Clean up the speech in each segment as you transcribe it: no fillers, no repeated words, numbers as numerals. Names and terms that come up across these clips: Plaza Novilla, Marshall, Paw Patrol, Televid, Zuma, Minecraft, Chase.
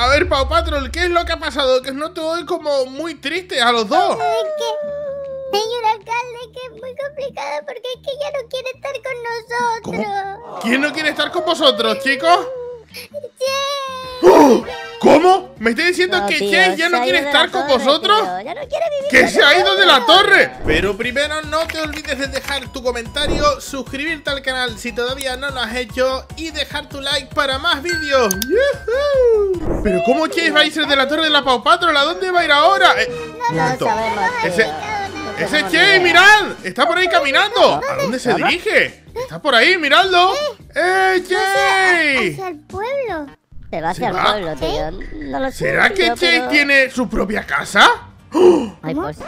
A ver, Paw Patrol, ¿qué es lo que ha pasado? Que no te oigo como muy triste a los dos. Señor alcalde, que es muy complicado porque es que ya no quiere estar con nosotros. ¿Cómo? ¿Quién no quiere estar con vosotros, chicos? ¡Chase! ¿Cómo? ¿Me está diciendo que Chase ya no quiere estar con vosotros? Ya no quiere vivir. ¡Que se ha ido de la torre! Pero primero no te olvides de dejar tu comentario, suscribirte al canal si todavía no lo has hecho y dejar tu like para más vídeos. ¡Yuhu! ¿Pero cómo Chase va a irse de la torre de la Paw Patrol? ¿A dónde va a ir ahora? No lo sabemos. Ese Chase, mirad, está por ahí caminando. ¿A dónde se dirige? Está por ahí, miradlo. ¡Eh, Chase! Hacia el pueblo. Se va hacia el pueblo, tío. No lo sé. ¿Será que Chase tiene su propia casa? Ay, pues.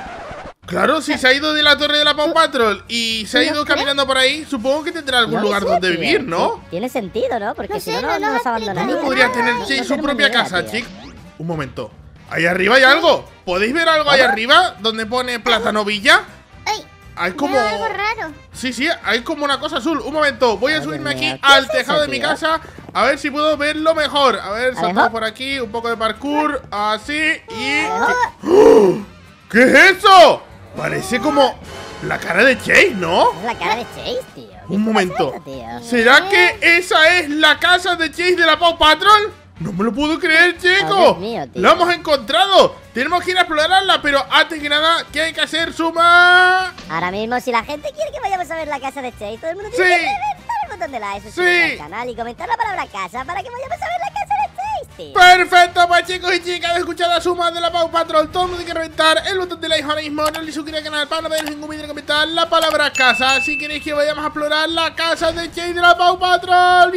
Claro, si se ha ido de la torre de la Paw Patrol y se ha ido caminando por ahí, supongo que tendrá algún lugar donde vivir, ¿no? Tiene sentido, ¿no? Porque si no, no nos abandonaría. ¿Cómo podría tener Chase su propia casa, chicos? Un momento. Ahí arriba hay algo. ¿Podéis ver algo ahí arriba? Donde pone Plaza Novilla. Hay como algo raro. Sí, sí, hay como una cosa azul. Un momento, voy a subirme aquí al tejado de mi casa. A ver si puedo verlo mejor. A ver, saltamos por aquí, un poco de parkour. Así y... ¿Qué es eso? Parece como la cara de Chase, ¿no? Es la cara de Chase, tío. Un momento. ¿Será que esa es la casa de Chase de la Paw Patrol? ¡No me lo puedo creer, chicos! ¡Lo hemos encontrado! Tenemos que ir a explorarla, pero antes que nada, ¿qué hay que hacer, Zuma? Ahora mismo, si la gente quiere que vayamos a ver la casa de Chase, todo el mundo tiene que reventar el botón de like, suscribirse al canal y comentar la palabra casa para que vayamos a ver la casa de Chase. ¡Perfecto, pues, chicos y chicas! Escuchad a Zuma de la Paw Patrol. Todo el mundo tiene que reventar el botón de like ahora mismo. No olvidéis suscribiros al canal para no perderos ningún vídeo y comentar la palabra casa si queréis que vayamos a explorar la casa de Chase de la Paw Patrol.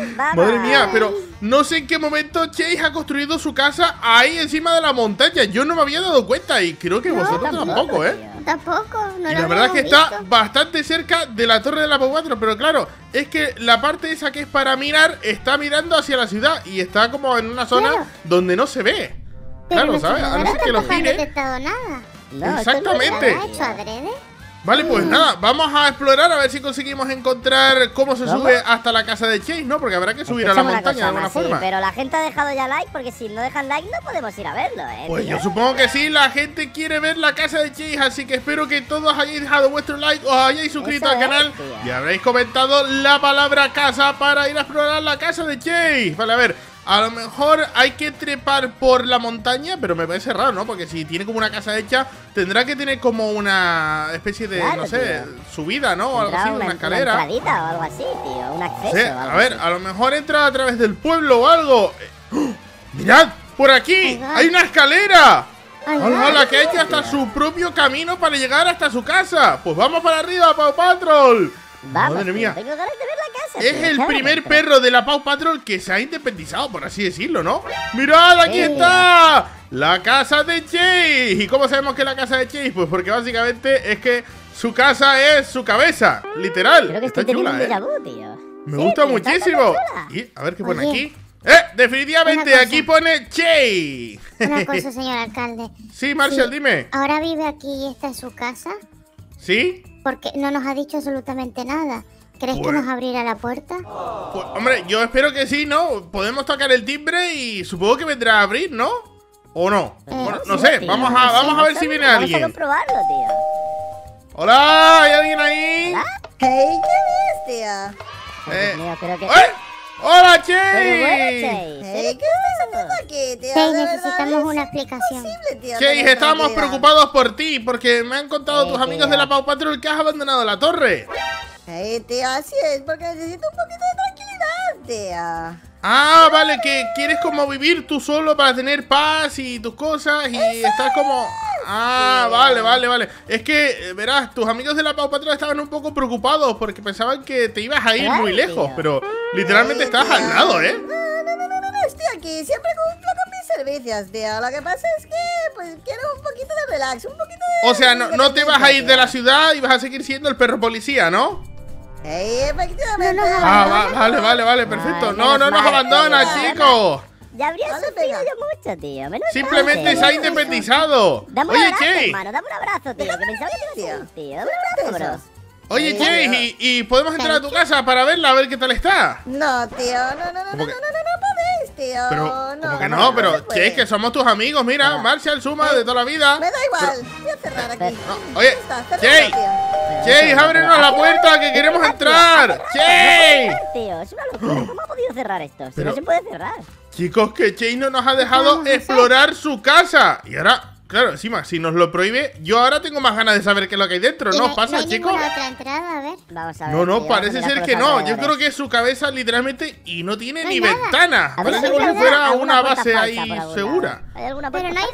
¡Bien! Madre mía, pero no sé en qué momento Chase ha construido su casa ahí encima de la montaña. Yo no me había dado cuenta y creo que vosotros tampoco, ¿eh? Tampoco, no. Y la verdad es que está bastante cerca de la torre de la Paw Patrol, pero claro, es que la parte esa que es para mirar está mirando hacia la ciudad y está como en una zona donde no se ve. Claro, ¿sabes? A no ser que lo gire. Exactamente. Vale, pues nada, vamos a explorar a ver si conseguimos encontrar cómo se sube hasta la casa de Chase, ¿no? Porque habrá que subir a la montaña de alguna forma. Sí, pero la gente ha dejado ya like, porque si no dejan like no podemos ir a verlo, ¿eh? Pues yo supongo que sí, la gente quiere ver la casa de Chase, así que espero que todos hayáis dejado vuestro like, os hayáis suscrito al canal y habréis comentado la palabra casa para ir a explorar la casa de Chase. Vale, a ver. A lo mejor hay que trepar por la montaña, pero me parece raro, ¿no? Porque si tiene como una casa hecha, tendrá que tener como una especie de, claro, no sé, subida, ¿no? O algo así, una escalera. Una entradita o algo así, tío, un acceso. Sí, a ver, así. A lo mejor entra a través del pueblo o algo. ¡Oh! ¡Mirad! ¡Por aquí! ¡Hay una escalera! ¡Hola! Que ha hecho hasta su propio camino para llegar hasta su casa. Pues vamos para arriba, Paw Patrol. Vamos, madre mía. Tengo ganas de ver la casa. Es el primer perro de la Paw Patrol que se ha independizado, por así decirlo, ¿no? ¡Mirad, aquí está! La casa de Chase. ¿Y cómo sabemos que es la casa de Chase? Pues porque básicamente es que su casa es su cabeza, literal. Creo que está chula, tío. Me gusta muchísimo. Y a ver qué pone aquí. Definitivamente aquí pone Chase. Una cosa, señor alcalde. Sí, Marshall, dime. ¿Ahora vive aquí y está en su casa? ¿Sí? Porque no nos ha dicho absolutamente nada. ¿Crees que nos abrirá la puerta? Pues, hombre, yo espero que sí, ¿no? Podemos tocar el timbre y supongo que vendrá a abrir, ¿no? ¿O no? Bueno, no sé, tío, vamos a ver si viene alguien. Vamos a comprobarlo, tío. ¡Hola! ¿Hay alguien ahí? ¿Hola? ¿Qué ves, tío? Mío, creo que... ¡Hola, Chase! Chase, ¿qué estás haciendo aquí, tío? Chase, necesitamos una explicación. Chase, estábamos preocupados por ti, porque me han contado tus amigos de la Paw Patrol que has abandonado la torre. Sí, tío, así es, porque necesito un poquito de tranquilidad, tío. Ah, vale, que quieres como vivir tú solo para tener paz y tus cosas y estar como... Ah, vale. Es que, verás, tus amigos de la Paw Patrol estaban un poco preocupados porque pensaban que te ibas a ir muy lejos, pero literalmente estabas al lado, ¿eh? No, estoy aquí, siempre cumplo con mis servicios, tío. Lo que pasa es que, pues, quiero un poquito de relax, un poquito de... O sea, no te vas a ir de la ciudad y vas a seguir siendo el perro policía, ¿no? Efectivamente. Vale, perfecto. No nos abandona, chicos. Ya habría sufrido yo mucho, tío. Simplemente se ha independizado. Oye, Chase, hermano, dame un abrazo, tío. Que pensaba que te iba a hacer un tío. Dame un abrazo, bro. Oye, Chase, ¿y podemos entrar a tu casa para verla, a ver qué tal está? No, tío, no podéis, tío. Pero, no, como que no, pero Chase, que somos tus amigos, mira, Marshall, Zuma, de toda la vida. Me da igual, voy a cerrar aquí. Oye, Chase, ábrenos la puerta, que queremos entrar. Chase. Tío, es una locura, ¿cómo ha podido cerrar esto? Si no se puede cerrar. Chicos, que Chase no nos ha dejado explorar su casa. Y ahora... Claro, encima, si nos lo prohíbe, yo ahora tengo más ganas de saber qué es lo que hay dentro. ¿No os pasa, chicos? Otra entrada, a ver. Vamos a ver. No, parece ser que no. Yo creo que es su cabeza, literalmente, y no tiene ni ventana. Parece como si fuera una base ahí segura. Pero no hay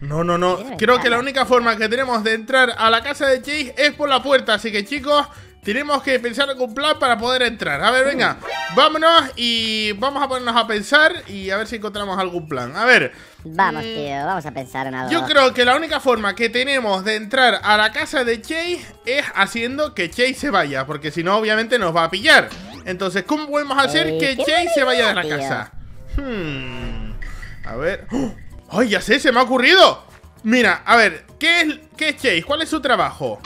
ventana. No. Creo que la única forma que tenemos de entrar a la casa de Chase es por la puerta. Así que, chicos, tenemos que pensar en un plan para poder entrar. A ver, venga, vámonos y vamos a ponernos a pensar y a ver si encontramos algún plan. A ver. Vamos, tío, vamos a pensar en algo. Yo creo que la única forma que tenemos de entrar a la casa de Chase es haciendo que Chase se vaya, porque si no, obviamente nos va a pillar. Entonces, ¿cómo podemos hacer que Chase se vaya de la casa? A ver. ¡Ay, ya sé! ¡Se me ha ocurrido! Mira, a ver, ¿qué es Chase? ¿Cuál es su trabajo?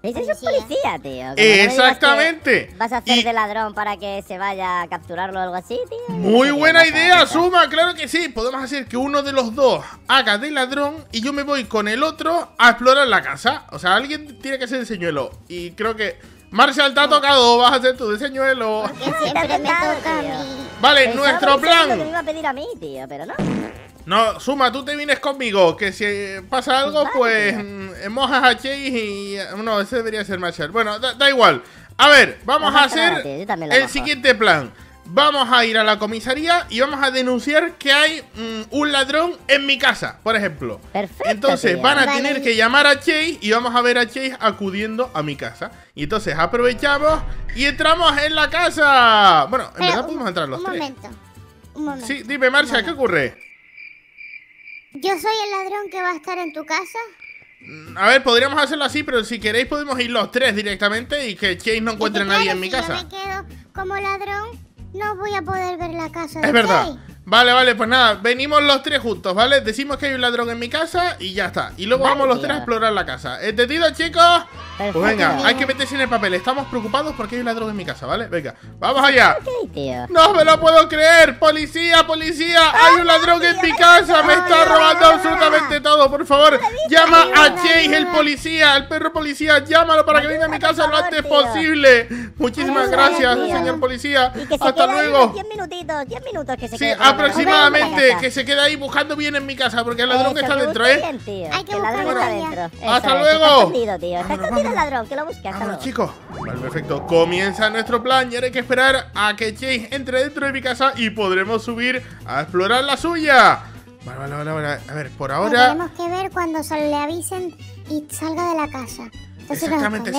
Es un policía, tío. Exactamente. ¿Vas a hacer de ladrón para que se vaya a capturarlo o algo así, tío? Muy buena idea, Zuma, claro que sí. Podemos hacer que uno de los dos haga de ladrón y yo me voy con el otro a explorar la casa. O sea, alguien tiene que ser el señuelo. Y creo que... Marshall, te ha tocado, vas a hacer tu señuelo. Siempre me toca a mí. Vale, nuestro plan... Pensaba que me iba a pedir a mí, tío, pero no. No, Zuma, tú te vienes conmigo, que si pasa algo, pues mojas a Chase y... No, ese debería ser Marshall. Bueno, da igual. A ver, vamos a hacer el siguiente plan. Vamos a ir a la comisaría y vamos a denunciar que hay un ladrón en mi casa, por ejemplo. Perfecto. Entonces van a tener que llamar a Chase y vamos a ver a Chase acudiendo a mi casa. Y entonces aprovechamos y entramos en la casa. Bueno, en verdad podemos entrar los tres. Un momento. Sí, dime, Marshall, ¿qué ocurre? ¿Yo soy el ladrón que va a estar en tu casa? A ver, podríamos hacerlo así, pero si queréis podemos ir los tres directamente y que Chase no encuentre a nadie en mi casa. Si yo me quedo como ladrón, no voy a poder ver la casa de Chase. Es verdad. Vale, pues nada, venimos los tres juntos, ¿vale? Decimos que hay un ladrón en mi casa y ya está. Y luego vamos los tres a explorar la casa. ¿Entendido, chicos? Pues venga, hay que meterse en el papel. Estamos preocupados porque hay un ladrón en mi casa, ¿vale? Venga, vamos allá. No me lo puedo creer. Policía, policía, hay un ladrón en mi casa. Me está robando absolutamente todo. Por favor, llama a Chase, el policía, el perro policía. Llámalo para que venga a mi casa lo antes posible. Muchísimas gracias, señor policía. Hasta luego. 10 minutos que se quede. Aproximadamente, que se queda ahí buscando bien en mi casa, porque el ladrón que está dentro, bien, tío. Hay que buscarlo adentro. Hasta luego. Está escondido, tío. Está escondido el ladrón, que lo busque. Vámonos, chicos. Vale, perfecto. Comienza nuestro plan y ahora hay que esperar a que Chase entre dentro de mi casa y podremos subir a explorar la suya. Vale. A ver, por ahora... Tenemos que ver cuando le avisen y salga de la casa. Entonces, exactamente.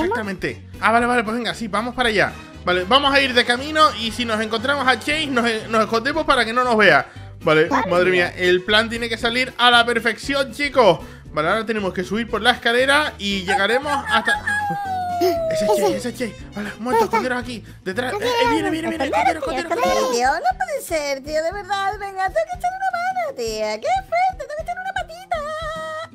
Vale, pues venga, sí, vamos para allá. Vale, vamos a ir de camino y si nos encontramos a Chase nos escondemos para que no nos vea. Vale, madre mía, el plan tiene que salir a la perfección, chicos. Vale, ahora tenemos que subir por la escalera y llegaremos hasta... Ese es Chase. Vale, un momento, esconderos aquí. Detrás, viene, esconderos. No puede ser, tío, de verdad. Venga, tengo que echar una mano, tía. ¡Qué fuerte! Tengo que echar una patita.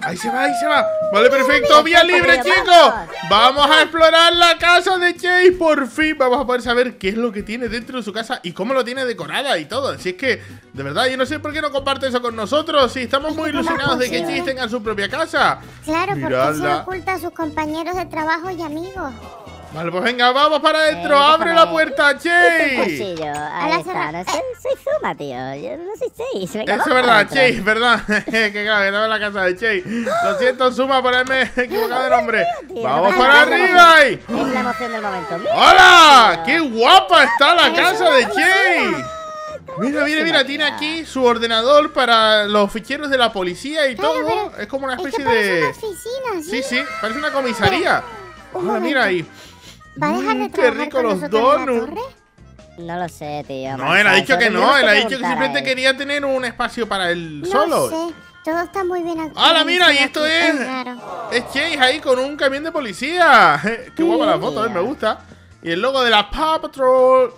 Ahí se va. Vale, perfecto. Vía libre, chicos. Vamos a explorar la casa de Chase. Por fin vamos a poder saber qué es lo que tiene dentro de su casa y cómo lo tiene decorada y todo. Así es que, de verdad, yo no sé por qué no comparte eso con nosotros. Si estamos muy ilusionados de que Chase tenga su propia casa. Claro, porque se oculta a sus compañeros de trabajo y amigos. Vale, pues venga, vamos para adentro. ¡Abre la puerta, Chase! Ahí está. No soy Zuma, tío. Yo no soy Chase. Eso es verdad, Chase, ¿verdad? Que claro, que estaba en la casa de Chase. Lo siento, Zuma, por haberme equivocado de nombre. ¡Vamos para arriba! Es la emoción del momento. ¡Hola! ¡Qué guapa está la casa de Chase! Mira, tiene aquí su ordenador para los ficheros de la policía y todo. Es como una especie de... Es una oficina, ¿sí? Sí, parece una comisaría. Hola, mira ahí. ¿Va a dejar de trabajar qué rico con los donuts? No lo sé, tío. No, él ha dicho que no. Él ha dicho que simplemente quería tener un espacio para él solo. No sé. Todo está muy bien aquí. ¡Hala, mira! Y esto es... Es Chase ahí con un camión de policía. Qué guapa la foto, me gusta. Y el logo de la Paw Patrol.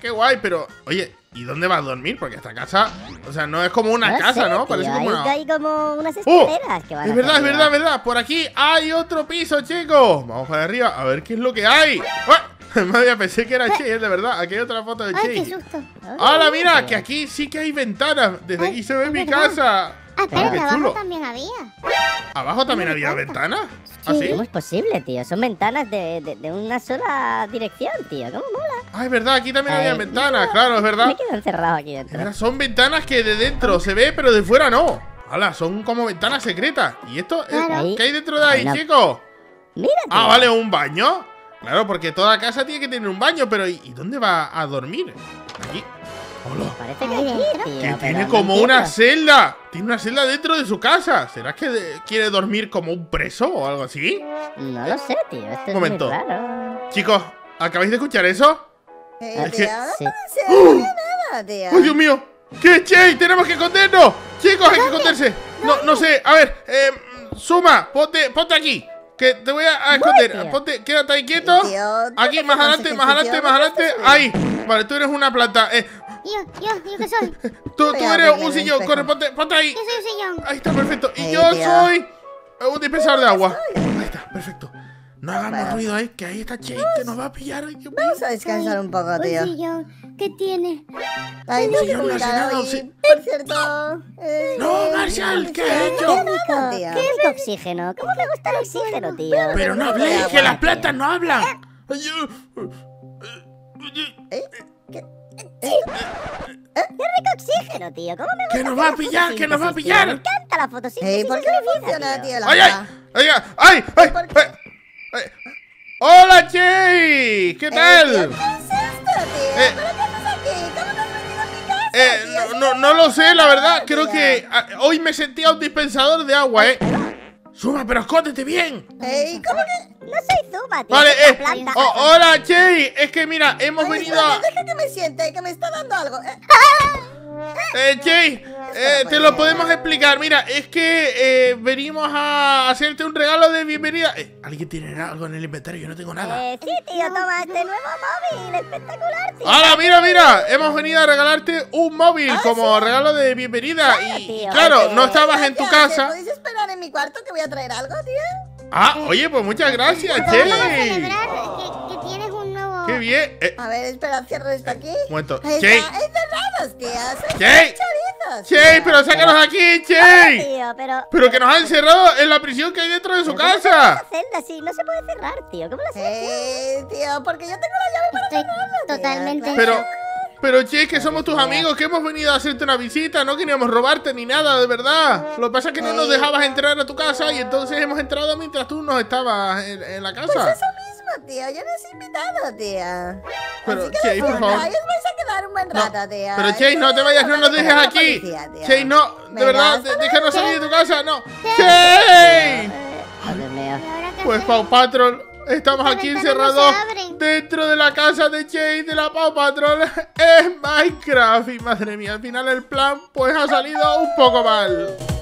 Qué guay, pero... Oye, ¿Y dónde vas a dormir? Porque esta casa, o sea, no es como una casa, ¿no? Parece como una... hay como unas escaleras que van. Es verdad, es verdad, es verdad. Por aquí hay otro piso, chicos. Vamos para arriba a ver qué es lo que hay. Madre, pensé que era Chase, de verdad. Aquí hay otra foto de Chase. Ay, qué susto. Ahora mira, que aquí sí que hay ventanas. Desde aquí se ve mi casa. Ah, pero que abajo también había. ¿Abajo también había ventanas? Sí. ¿Cómo es posible, tío? Son ventanas de una sola dirección, tío. ¿Cómo mola? Ah, es verdad, aquí también había ventanas, claro, es verdad. Me quedo encerrado aquí dentro. Verdad, son ventanas que de dentro se ve, pero de fuera no. Hala, son como ventanas secretas. ¿Y esto? Claro. ¿Qué hay dentro de ahí, chicos? Mira. Ah, vale, un baño. Claro, porque toda casa tiene que tener un baño, pero ¿y dónde va a dormir? Aquí. Hola. Parece que tiene como una celda. Tiene una celda dentro de su casa. ¿Será que quiere dormir como un preso o algo así? No lo sé, tío. Esto es muy raro. Chicos, ¿acabáis de escuchar eso? Tío, no se ve nada, tío. ¡Oh, Dios mío! ¿Qué, Chase? ¡Tenemos que escondernos! Chicos, hay que esconderse. No sé. A ver, Zuma, ponte aquí. Que te voy a esconder. Ponte, quédate ahí quieto. Aquí, más adelante, más adelante, más adelante. Ahí. Vale, tú eres una planta. Yo qué soy. Tú eres un sillón, corre, ponte ahí. Yo soy un sillón. Ahí está, perfecto. Y yo soy un dispensador de agua. Ahí está, perfecto. No hagamos ruido ahí, que ahí está Chase, que nos va a pillar. Vamos a descansar un poco, tío. Un sillón, ¿qué tiene? Ay, no, yo no sé nada. Por cierto. No, Marshall, ¿qué has hecho? Qué rico oxígeno. ¿Cómo te gusta el oxígeno, tío? Pero no hables, que las plantas no hablan. ¡Qué rico oxígeno, tío! ¿Cómo me gusta? ¡Que nos va a pillar! ¡Que nos va a pillar! ¡Me encanta la fotosíntesis! ¿Por qué no funciona, tío? ¡Ay! ¡Hola, Chase! ¿Qué tal? ¿Qué es esto, tío? ¿Pero qué haces aquí? ¿Cómo te has metido en mi casa, tío? No lo sé, la verdad. Creo que hoy me sentía un dispensador de agua, ¿eh? ¡Zuma, pero escóndete bien! ¿Cómo que...? No soy Zuma, tío. Vale, hola, Chase. Es que mira, hemos venido a... Deja que me siente, que me está dando algo. Chase, te lo podemos explicar. Mira, es que venimos a hacerte un regalo de bienvenida. ¿Alguien tiene algo en el inventario? Yo no tengo nada. Sí, tío, toma este nuevo móvil. Espectacular, tío. Ahora, mira. Hemos venido a regalarte un móvil como regalo de bienvenida. Claro, tío, claro, no estabas en tu casa. ¿Puedes esperar en mi cuarto que voy a traer algo, tío? Ah, oye, pues muchas gracias, Chase. Vamos a celebrar que tienes un nuevo... ¡Qué bien! A ver, espera, cierro esto aquí. Un momento, Chase. ¡Encerrados, tío! ¡Chase! ¡Chase, pero sácanos de aquí, Chase! Tío, pero que nos han encerrado en la prisión que hay dentro de su casa. No se puede cerrar, sí, no se puede cerrar, tío. ¿Cómo la cierras? Tío, porque yo tengo la llave para cerrarla, tío. Totalmente. Pero, Chase, que somos tus amigos, que hemos venido a hacerte una visita. No queríamos robarte ni nada, de verdad. Lo que pasa es que no nos dejabas entrar a tu casa y entonces hemos entrado mientras tú no estabas en la casa. Pues eso mismo, tío. Yo no soy invitado, tía. Pero, Chase, por favor. Yo os vais a quedar un buen rato, tía. Pero, Chase, no te vayas, no nos dejes aquí. Chase, no. De verdad, déjanos salir de tu casa. No. ¡Chase! Pues Paw Patrol, estamos aquí encerrados dentro de la casa de Chase, de la Paw Patrol, en Minecraft. Y madre mía, al final el plan pues ha salido un poco mal.